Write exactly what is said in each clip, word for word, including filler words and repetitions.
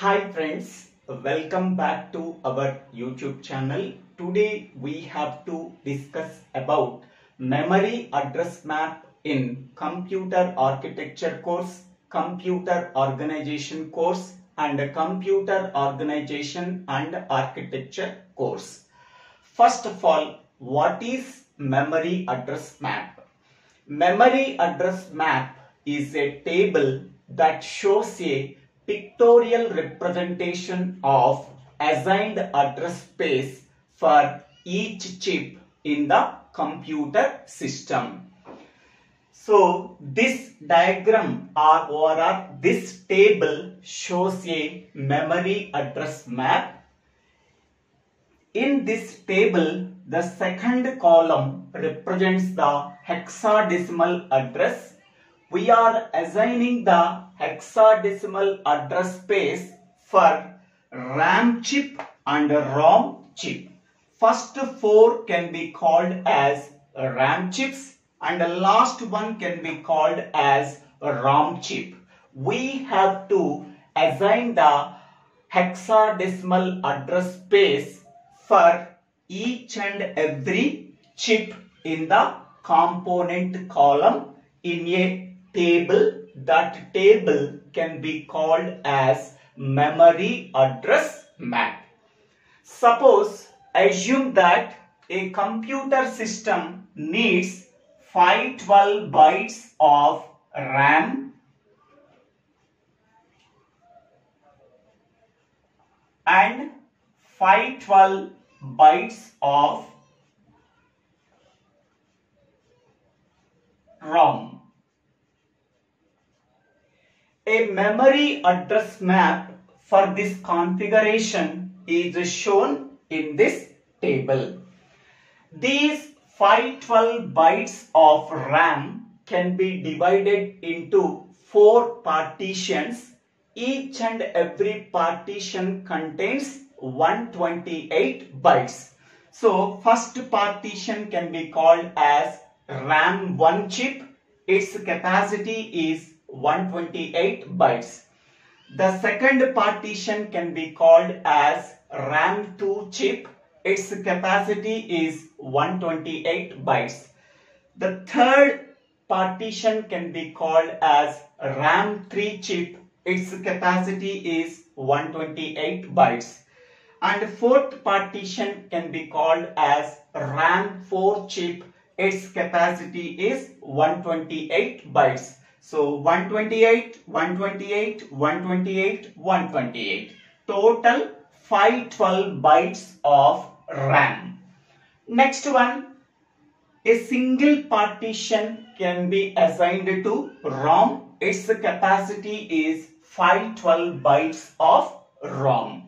Hi friends, welcome back to our YouTube channel. Today we have to discuss about memory address map in computer architecture course, computer organization course and computer organization and architecture course. First of all, what is memory address map? Memory address map is a table that shows a pictorial representation of assigned address space for each chip in the computer system. So this diagram or, or this table shows a memory address map. In this table, the second column represents the hexadecimal address. We are assigning the hexadecimal address space for RAM chip and ROM chip. First four can be called as RAM chips and the last one can be called as ROM chip. We have to assign the hexadecimal address space for each and every chip in the component column in a table. That table can be called as memory address map. Suppose, assume that a computer system needs five hundred twelve bytes of RAM and five hundred twelve bytes of ROM. A memory address map for this configuration is shown in this table. These five hundred twelve bytes of RAM can be divided into four partitions. Each and every partition contains one hundred twenty-eight bytes. So, first partition can be called as RAM one chip. Its capacity is one hundred twenty-eight bytes. The second partition can be called as RAM two chip. Its capacity is one hundred twenty-eight bytes. The third partition can be called as RAM three chip. Its capacity is one hundred twenty-eight bytes. And fourth partition can be called as RAM four chip. Its capacity is one hundred twenty-eight bytes. So, one hundred twenty-eight, one hundred twenty-eight, one hundred twenty-eight, one hundred twenty-eight. Total five hundred twelve bytes of RAM. Next one, a single partition can be assigned to ROM. Its capacity is five hundred twelve bytes of ROM.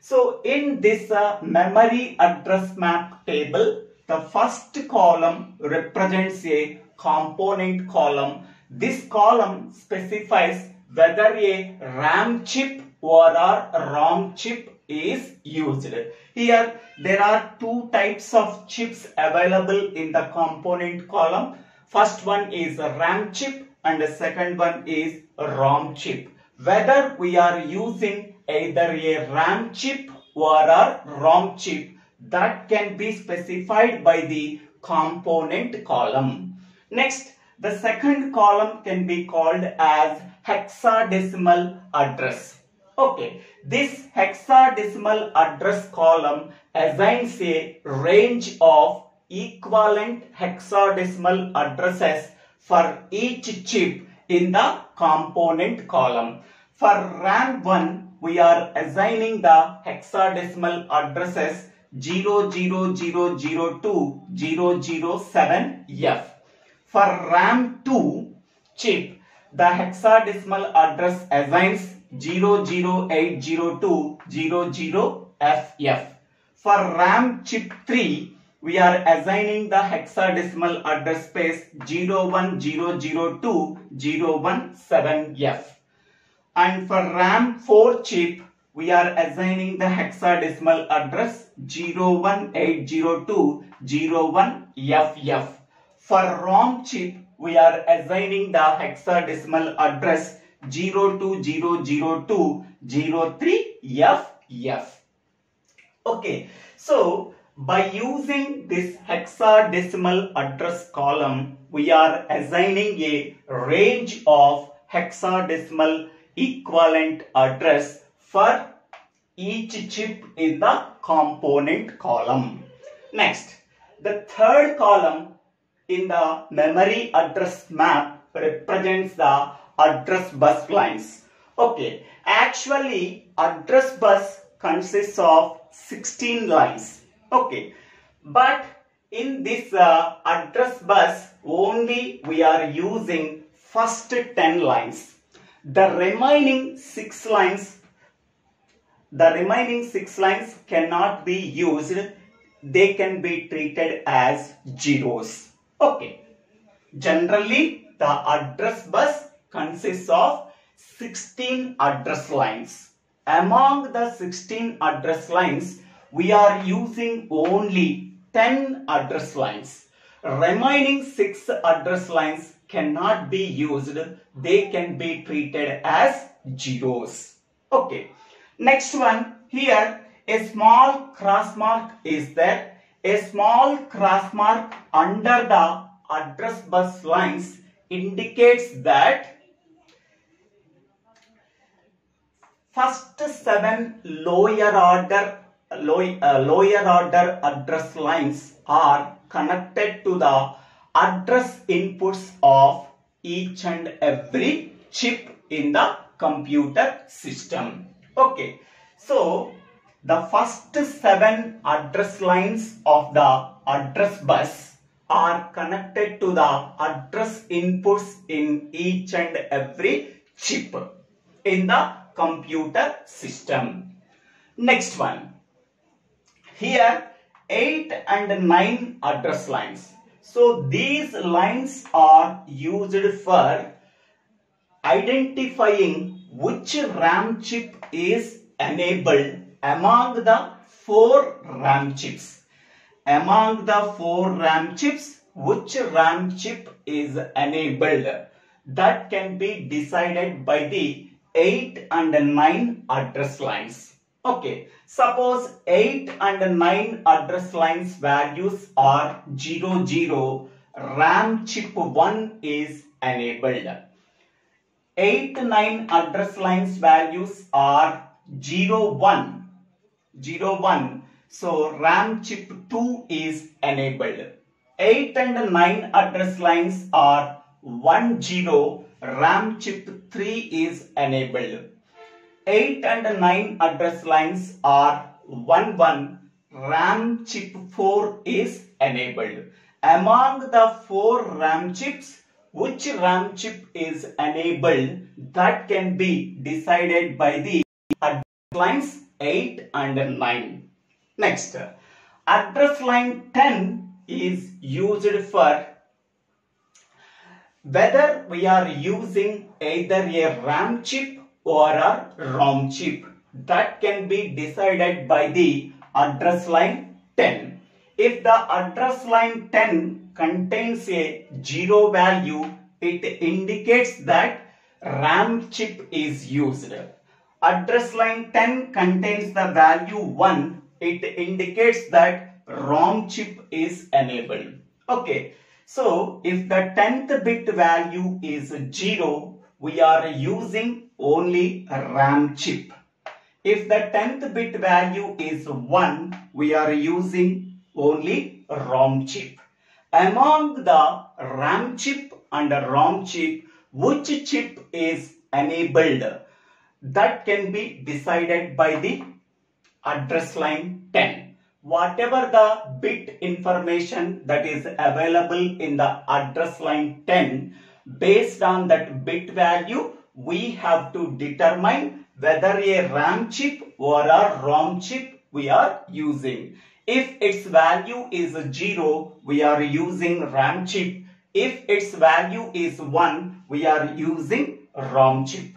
So, in this uh, memory address map table, the first column represents a component column. This column specifies whether a RAM chip or a ROM chip is used. Here there are two types of chips available in the component column. First one is a RAM chip and the second one is a ROM chip. Whether we are using either a RAM chip or a ROM chip, that can be specified by the component column. Next, the second column can be called as hexadecimal address. Okay, this hexadecimal address column assigns a range of equivalent hexadecimal addresses for each chip in the component column. For RAM one, we are assigning the hexadecimal addresses zero zero zero zero two zero zero seven F. For RAM two chip, the hexadecimal address assigns zero zero eight zero two zero zero F F. For RAM chip three, we are assigning the hexadecimal address space zero one zero zero two zero one seven F. And for RAM four chip, we are assigning the hexadecimal address zero one eight zero two zero one F F. For ROM chip, we are assigning the hexadecimal address zero two zero zero two zero three F F. Okay, so by using this hexadecimal address column, we are assigning a range of hexadecimal equivalent address for each chip in the component column. Next, the third column in the memory address map represents the address bus lines. Okay, actually address bus consists of sixteen lines. Okay, but in this uh, address bus only we are using first ten lines. The remaining six lines, the remaining six lines cannot be used. They can be treated as zeros. Okay, generally the address bus consists of sixteen address lines. Among the sixteen address lines, we are using only ten address lines. Remaining six address lines cannot be used. They can be treated as zeros. Okay. Next one, here a small cross mark is there. A small cross mark under the address bus lines indicates that first seven lower order low, uh, lower order address lines are connected to the address inputs of each and every chip in the computer system. Okay, so the first seven address lines of the address bus are connected to the address inputs in each and every chip in the computer system. Next one, here eight and nine address lines. So these lines are used for identifying which RAM chip is enabled among the four RAM chips. Among the four RAM chips, which RAM chip is enabled? That can be decided by the eight and nine address lines. Okay, suppose eight and nine address lines values are zero zero, RAM chip one is enabled. eight nine address lines values are zero one zero one, so RAM chip two is enabled. Eight and nine address lines are one zero, RAM chip three is enabled. Eight and nine address lines are one one, RAM chip four is enabled. Among the four RAM chips, which RAM chip is enabled? That can be decided by the address lines eight and nine. Next, address line ten is used for whether we are using either a RAM chip or a ROM chip. That can be decided by the address line ten. If the address line ten contains a zero value, it indicates that RAM chip is used. Address line ten contains the value one, it indicates that ROM chip is enabled. Okay, so if the tenth bit value is zero, we are using only RAM chip. If the tenth bit value is one, we are using only ROM chip. Among the RAM chip and ROM chip, which chip is enabled? That can be decided by the address line ten. Whatever the bit information that is available in the address line ten, based on that bit value, we have to determine whether a RAM chip or a ROM chip we are using. If its value is zero, we are using RAM chip. If its value is one, we are using ROM chip.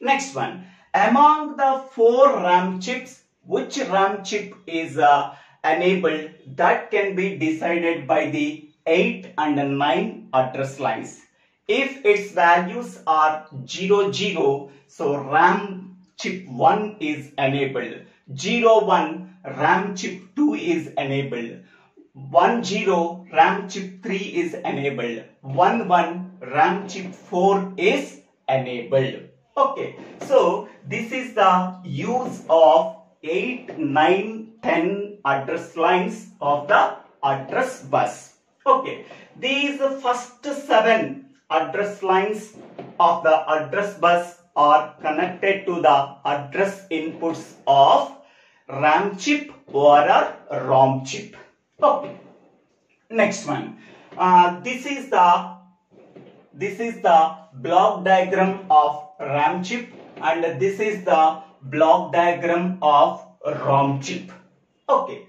Next one, among the four RAM chips, which RAM chip is uh, enabled? That can be decided by the eight and nine address lines. If its values are zero zero, so RAM chip one is enabled. zero one, RAM chip two is enabled. one zero, RAM chip three is enabled. one one, RAM chip four is enabled. Okay, so this is the use of eight, nine, ten address lines of the address bus. Okay, these first seven address lines of the address bus are connected to the address inputs of RAM chip or a ROM chip. Okay, next one. Uh, this is the this is the block diagram of RAM chip, and this is the block diagram of ROM chip. Okay,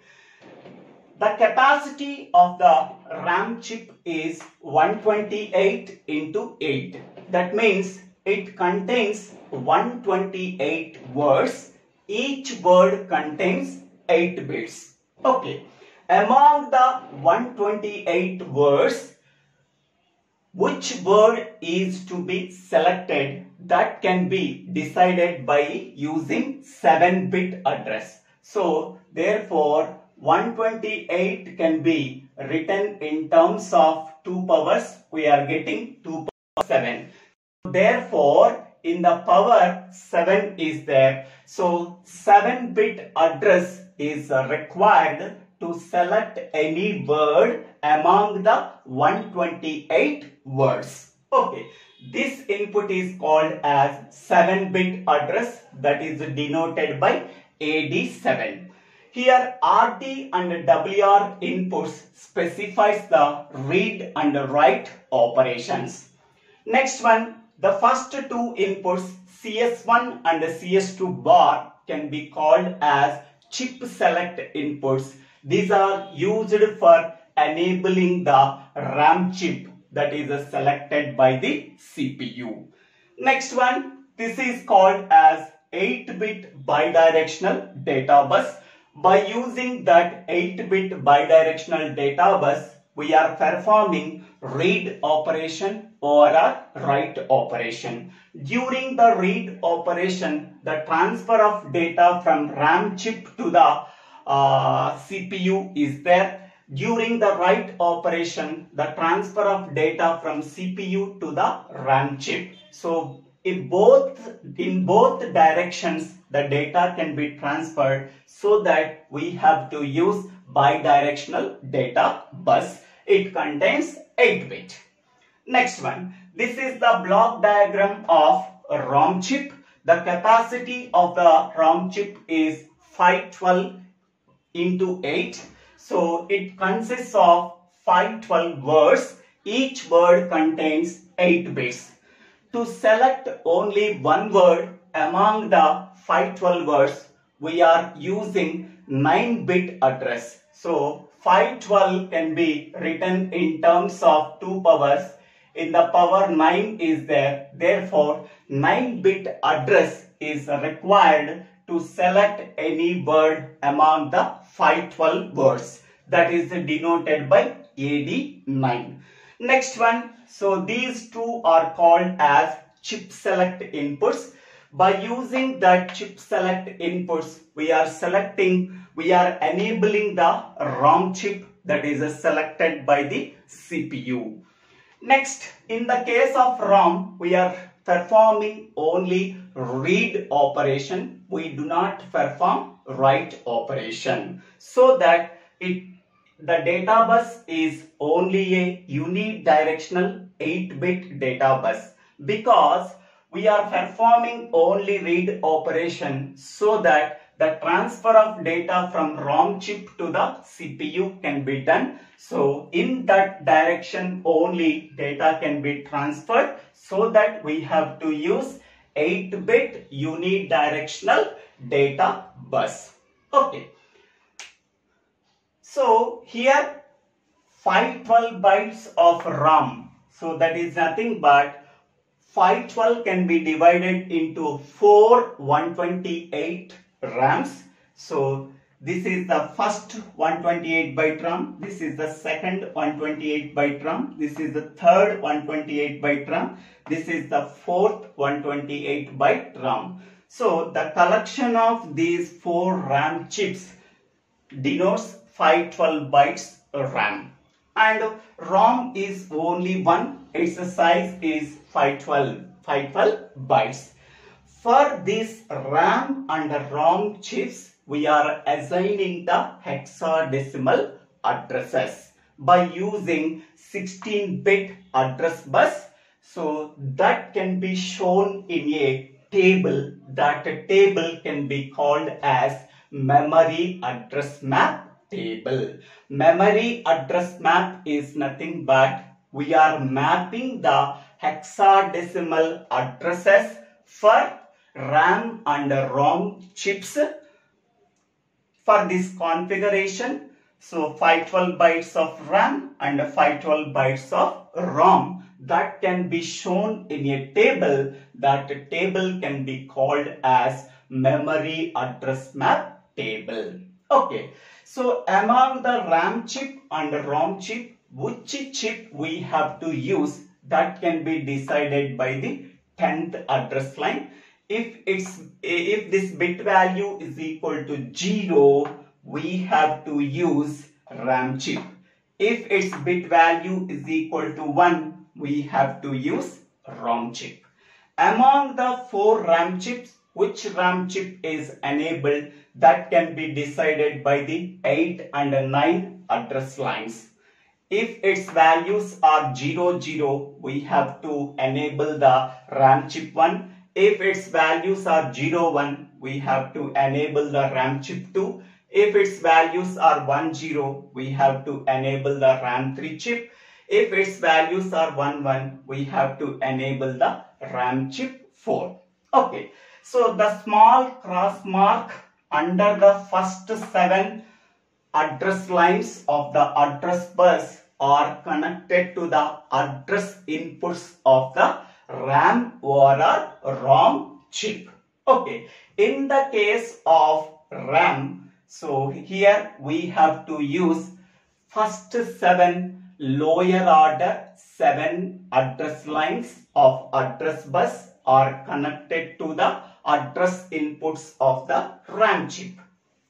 the capacity of the RAM chip is one twenty-eight into eight. That means it contains one twenty-eight words. Each word contains eight bits. Okay. Among the one twenty-eight words, which word is to be selected? That can be decided by using seven bit address. So, therefore, one twenty-eight can be written in terms of two powers. We are getting two power seven. Therefore, in the power, seven is there. So, seven bit address is required to select any word among the one twenty-eight words. Okay, this input is called as seven bit address, that is denoted by A D seven. Here R D and W R inputs specifies the read and write operations. Next one, the first two inputs C S one and C S two bar can be called as chip select inputs. These are used for enabling the RAM chip that is selected by the C P U. Next one, this is called as eight bit bidirectional data bus. By using that eight bit bidirectional data bus, we are performing read operation or a write operation. During the read operation, the transfer of data from RAM chip to the Uh, C P U is there. During the write operation, the transfer of data from C P U to the RAM chip. So in both in both directions, the data can be transferred, so that we have to use bidirectional data bus. It contains eight bit. Next one, this is the block diagram of a ROM chip. The capacity of the ROM chip is five twelve into eight. So it consists of five twelve words. Each word contains eight bits. To select only one word among the five twelve words, we are using nine bit address. So five twelve can be written in terms of two powers. In the power, nine is there. Therefore, nine bit address is required to select any word among the five twelve words, that is denoted by A D nine. Next one, so these two are called as chip select inputs. By using that chip select inputs, we are selecting, we are enabling the ROM chip that is selected by the C P U. Next, in the case of ROM, we are performing only read operation. We do not perform write operation, so that it the data bus is only a unidirectional eight bit data bus, because we are performing only read operation, so that the transfer of data from ROM chip to the C P U can be done. So in that direction only data can be transferred, so that we have to use eight bit unidirectional data bus. Okay. So here five twelve bytes of ROM. So that is nothing but five twelve can be divided into four one twenty-eight RAMs. So This is the first one twenty-eight by trump. This is the second one twenty-eight by trump. This is the third one twenty-eight by trump. This is the fourth one twenty-eight by trump. So the collection of these four RAM chips denotes five twelve bytes RAM. And ROM is only one. Its size is five twelve, five twelve bytes. For these RAM and ROM chips, we are assigning the hexadecimal addresses by using sixteen bit address bus. So that can be shown in a table. That table can be called as memory address map table. Memory address map is nothing but we are mapping the hexadecimal addresses for RAM and ROM chips for this configuration. So five twelve bytes of RAM and five twelve bytes of ROM, that can be shown in a table. That table can be called as memory address map table. Okay, so among the RAM chip and ROM chip, which chip we have to use, that can be decided by the tenth address line. If it's if this bit value is equal to zero, we have to use RAM chip. If its bit value is equal to one, we have to use ROM chip. Among the four RAM chips, which RAM chip is enabled, that can be decided by the eight and nine address lines. If its values are zero zero, we have to enable the RAM chip one. If its values are zero one, we have to enable the RAM chip two. If its values are one zero, we have to enable the RAM three chip. If its values are one one, we have to enable the RAM chip four. Okay, so the small cross mark under the first seven address lines of the address bus are connected to the address inputs of the RAM or ROM chip. Okay, in the case of RAM, so here we have to use first seven lower order seven address lines of address bus are connected to the address inputs of the RAM chip.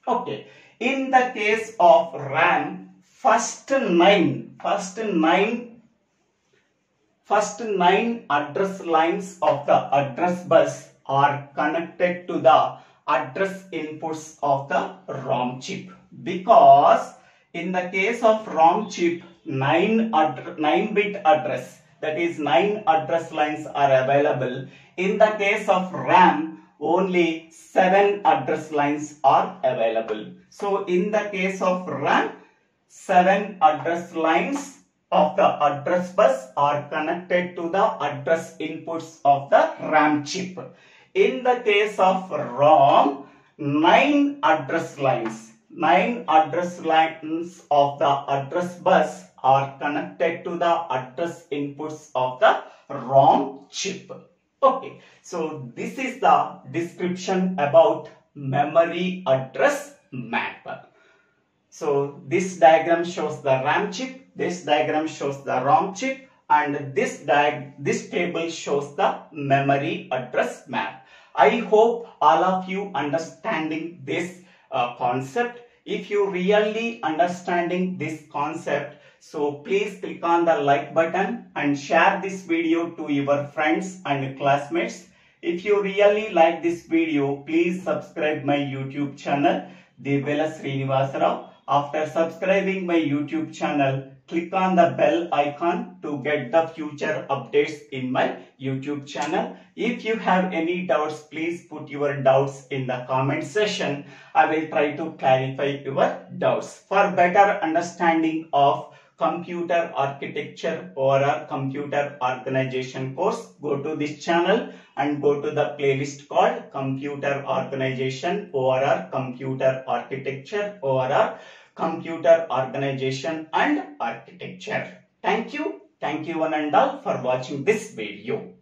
Okay, in the case of RAM, first nine first nine First nine address lines of the address bus are connected to the address inputs of the ROM chip, because in the case of ROM chip, nine bit address, that is nine address lines are available. In the case of RAM, only seven address lines are available. So in the case of RAM, seven address lines of the address bus are connected to the address inputs of the RAM chip. In the case of ROM, nine address lines, nine address lines of the address bus are connected to the address inputs of the ROM chip. Okay, so this is the description about memory address map. So this diagram shows the RAM chip, this diagram shows the ROM chip, and this diag this table shows the memory address map. I hope all of you understanding this uh, concept. If you really understanding this concept, so please click on the like button and share this video to your friends and classmates. If you really like this video, please subscribe my YouTube channel, Divvela Srinivasa Rao. After subscribing my YouTube channel, click on the bell icon to get the future updates in my YouTube channel. If you have any doubts, please put your doubts in the comment section. I will try to clarify your doubts. For better understanding of computer architecture or a computer organization course, go to this channel and go to the playlist called computer organization or a computer architecture or a computer organization and architecture. Thank you. Thank you one and all for watching this video.